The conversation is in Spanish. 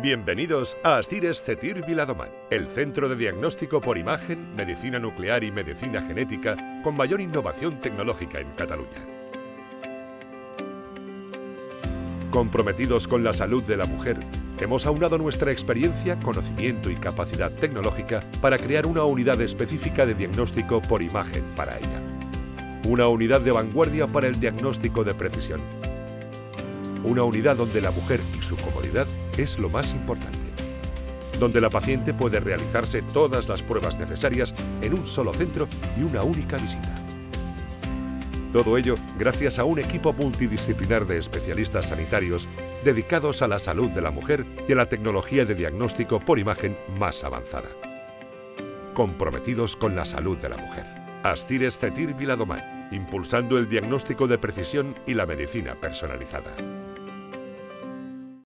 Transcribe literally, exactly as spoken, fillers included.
Bienvenidos a ASCIRES Cetir Viladomat, el centro de diagnóstico por imagen, medicina nuclear y medicina genética con mayor innovación tecnológica en Cataluña. Comprometidos con la salud de la mujer, hemos aunado nuestra experiencia, conocimiento y capacidad tecnológica para crear una unidad específica de diagnóstico por imagen para ella. Una unidad de vanguardia para el diagnóstico de precisión. Una unidad donde la mujer y su comodidad es lo más importante. Donde la paciente puede realizarse todas las pruebas necesarias en un solo centro y una única visita. Todo ello gracias a un equipo multidisciplinar de especialistas sanitarios dedicados a la salud de la mujer y a la tecnología de diagnóstico por imagen más avanzada. Comprometidos con la salud de la mujer. ASCIRES Cetir Viladomat, impulsando el diagnóstico de precisión y la medicina personalizada.